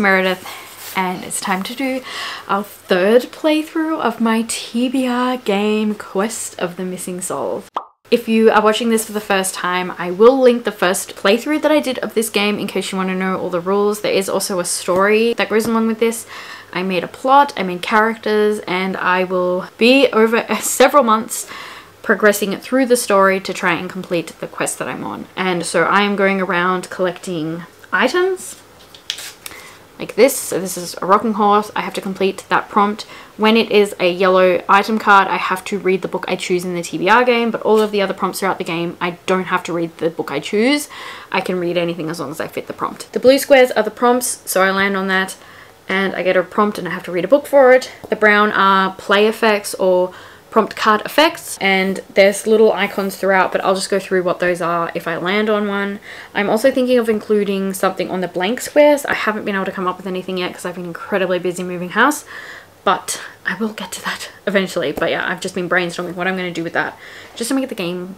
Meredith, and it's time to do our third playthrough of my TBR game, Quest of the Missing Soul. If you are watching this for the first time, I will link the first playthrough that I did of this game in case you want to know all the rules. There is also a story that goes along with this. I made a plot, I made characters, and I will be over several months progressing it through the story to try and complete the quest that I'm on. And so I am going around collecting items like this. So this is a rocking horse. I have to complete that prompt. When it is a yellow item card, I have to read the book I choose in the TBR game, but all of the other prompts throughout the game, I don't have to read the book I choose. I can read anything as long as I fit the prompt. The blue squares are the prompts, so I land on that and I get a prompt and I have to read a book for it. The brown are play effects or prompt card effects, and there's little icons throughout, but I'll just go through what those are if I land on one. I'm also thinking of including something on the blank squares. I haven't been able to come up with anything yet because I've been incredibly busy moving house, but I will get to that eventually. But yeah, I've just been brainstorming what I'm going to do with that just to make the game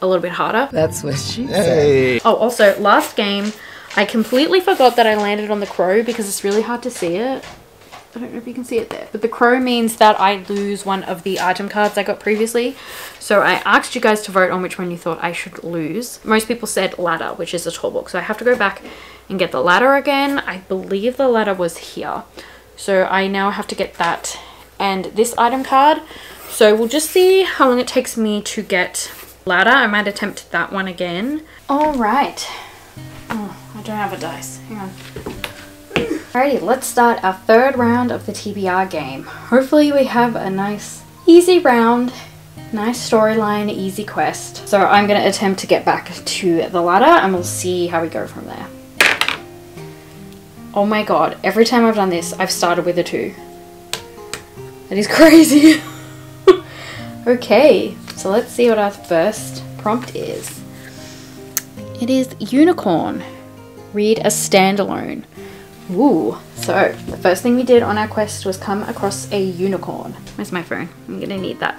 a little bit harder. That's what she said. Oh, also last game I completely forgot that I landed on the crow because it's really hard to see it. I don't know if you can see it there, but the crow means that I lose one of the item cards I got previously. So I asked you guys to vote on which one you thought I should lose. Most people said ladder, which is a tall book. So I have to go back and get the ladder again. I believe the ladder was here. So I now have to get that and this item card. So we'll just see how long it takes me to get ladder. I might attempt that one again. All right. Oh, I don't have a dice. Hang on. Alrighty, let's start our third round of the TBR game. Hopefully we have a nice easy round, nice storyline, easy quest. So I'm going to attempt to get back to the ladder and we'll see how we go from there. Oh my god, every time I've done this I've started with a 2. That is crazy. Okay, so let's see what our first prompt is. It is Unicorn. Read a standalone. Ooh, so the first thing we did on our quest was come across a unicorn. Where's my phone? I'm gonna need that.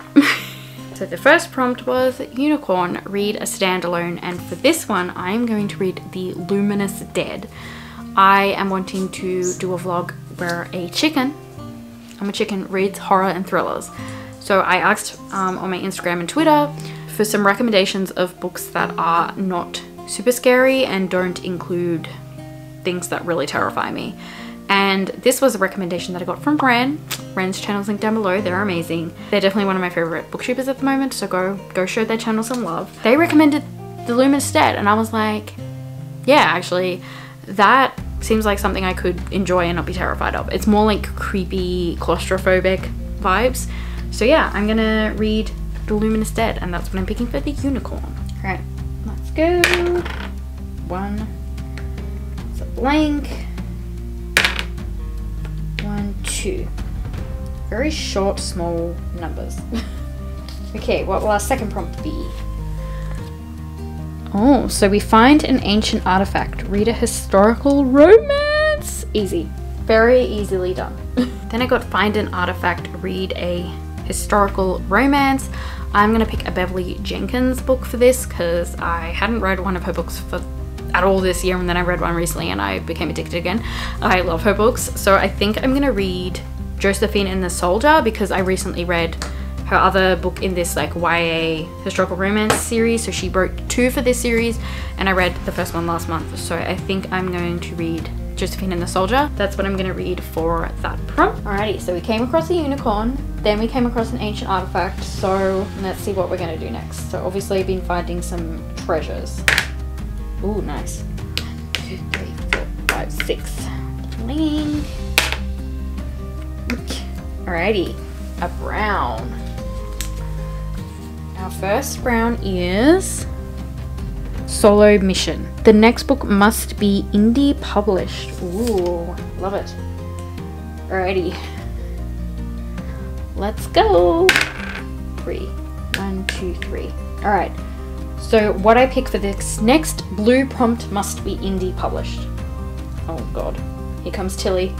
So the first prompt was Unicorn, read a standalone, and for this one I'm going to read The Luminous Dead. I am wanting to do a vlog where a chicken reads horror and thrillers. So I asked on my Instagram and Twitter for some recommendations of books that are not super scary and don't include things that really terrify me, and this was a recommendation that I got from Wren. Wren's channel's linked down below. They're amazing. They're definitely one of my favorite booktubers at the moment, so go show their channel some love. They recommended The Luminous Dead and I was like, yeah, actually that seems like something I could enjoy and not be terrified of. It's more like creepy claustrophobic vibes. So yeah, I'm gonna read The Luminous Dead and that's what I'm picking for the unicorn. All right, let's go. Blank. 1, 2. Very short, small numbers. Okay, what will our second prompt be? Oh, so we find an ancient artifact. Read a historical romance. Easy. Very easily done. Then I got find an artifact, read a historical romance. I'm gonna pick a Beverly Jenkins book for this because I hadn't read one of her books for at all this year, and then I read one recently and I became addicted again. I love her books, so I think I'm gonna read Josephine and the Soldier because I recently read her other book in this like YA historical romance series. So she wrote 2 for this series and I read the first one last month, so I think I'm going to read Josephine and the Soldier. That's what I'm gonna read for that prompt. Alrighty, so we came across a unicorn, then we came across an ancient artifact, so let's see what we're gonna do next. So obviously I've been finding some treasures. Ooh, nice. 1, 2, 3, 4, 5, 6. Bling. Alrighty, a brown. Our first brown is Solo Mission. The next book must be indie published. Ooh, love it. Alrighty, let's go. 3. 1, 2, 3. Alright. So what I pick for this next blue prompt must be indie published. Oh god, here comes Tilly.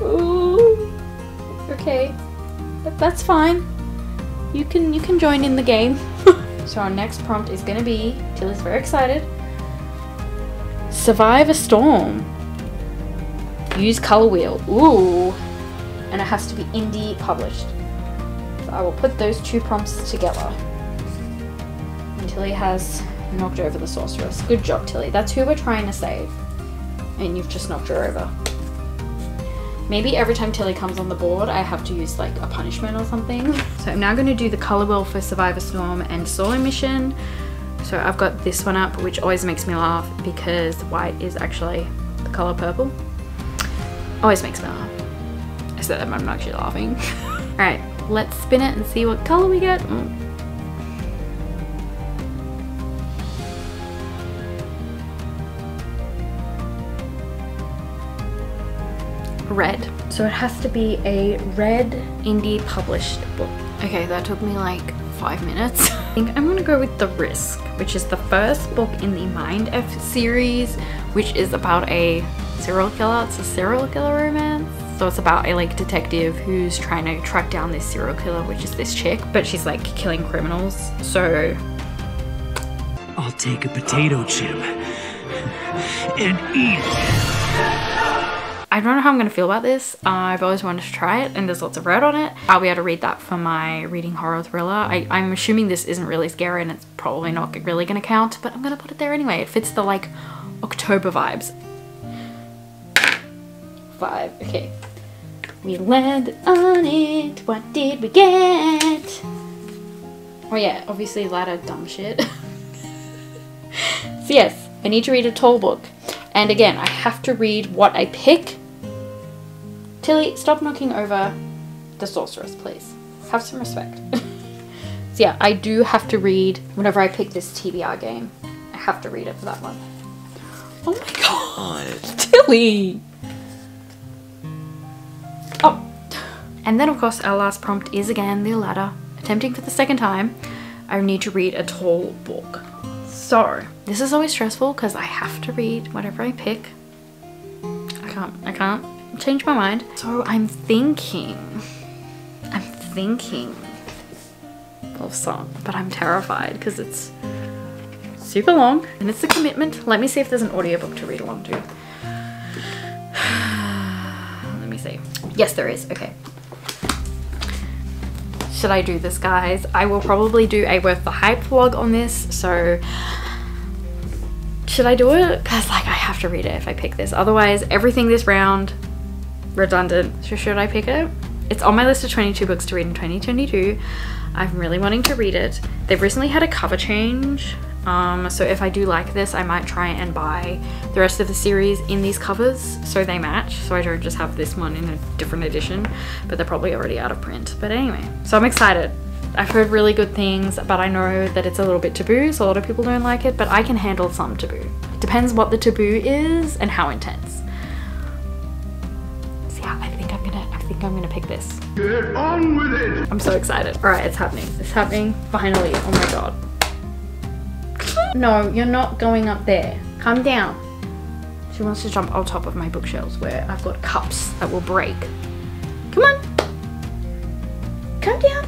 Ooh, okay, that's fine. You can join in the game. So our next prompt is gonna be, Tilly's very excited. Survive a storm. Use color wheel. Ooh. And it has to be indie published. So I will put those two prompts together. And Tilly has knocked over the sorceress. Good job, Tilly. That's who we're trying to save. And you've just knocked her over. Maybe every time Tilly comes on the board, I have to use like a punishment or something. So I'm now going to do the color wheel for Survivor Storm and Solo Mission. So I've got this one up, which always makes me laugh because white is actually the color purple. Always makes me laugh. I said that, I'm actually laughing. All right, let's spin it and see what color we get. Red. So it has to be a red indie published book. Okay, that took me like 5 minutes. I think I'm gonna go with The Risk, which is the first book in the Mind F series, which is about a serial killer. It's a serial killer romance. So it's about a like detective who's trying to track down this serial killer, which is this chick, but she's like killing criminals. So I'll take a potato chip and eat it. I don't know how I'm going to feel about this. I've always wanted to try it and there's lots of red on it. I'll be able to read that for my reading horror thriller. I'm assuming this isn't really scary and it's probably not really going to count, but I'm going to put it there anyway. It fits the like October vibes. 5, okay. We landed on it. What did we get? Oh yeah, obviously a lot of dumb shit. So yes, I need to read a tall book. And again, I have to read what I pick. Tilly, stop knocking over the sorceress, please. Have some respect. So yeah, I do have to read whenever I pick this TBR game. I have to read it for that one. Oh my god, Tilly! Oh. And then of course our last prompt is again the ladder. Attempting for the second time, I need to read a tall book. So, this is always stressful because I have to read whatever I pick. I can't change my mind. So I'm thinking of song, but I'm terrified because it's super long and it's a commitment. Let me see if there's an audiobook to read along to. Let me see. Yes, there is, okay. Should I do this, guys? I will probably do a Worth the Hype vlog on this, so should I do it? Because like I have to read it if I pick this, otherwise everything this round redundant. So should I pick it? It's on my list of 22 books to read in 2022. I'm really wanting to read it. They've recently had a cover change, so if I do like this I might try and buy the rest of the series in these covers so they match, so I don't just have this one in a different edition, but they're probably already out of print. But anyway, so I'm excited. I've heard really good things, but I know that it's a little bit taboo, so a lot of people don't like it, but I can handle some taboo. It depends what the taboo is and how intense. So yeah, I think I'm gonna pick this. Get on with it! I'm so excited. All right, it's happening. It's happening, finally. Oh my god. No, you're not going up there. Come down. She wants to jump on top of my bookshelves where I've got cups that will break. Come on. Come down.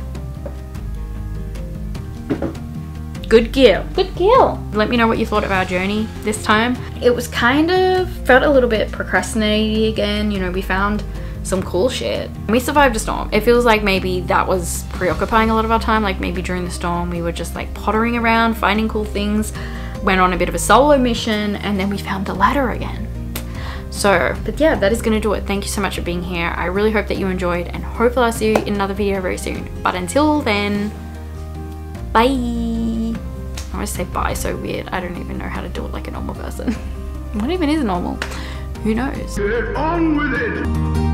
Good girl. Good girl. Let me know what you thought of our journey this time. It was kind of, felt a little bit procrastinating again. You know, we found some cool shit. We survived a storm. It feels like maybe that was preoccupying a lot of our time. Like maybe during the storm we were just like pottering around, finding cool things, went on a bit of a solo mission, and then we found the ladder again. So, but yeah, that is gonna do it. Thank you so much for being here. I really hope that you enjoyed, and hopefully I'll see you in another video very soon. But until then, bye. I always say bye so weird. I don't even know how to do it like a normal person. What even is normal? Who knows? Get on with it.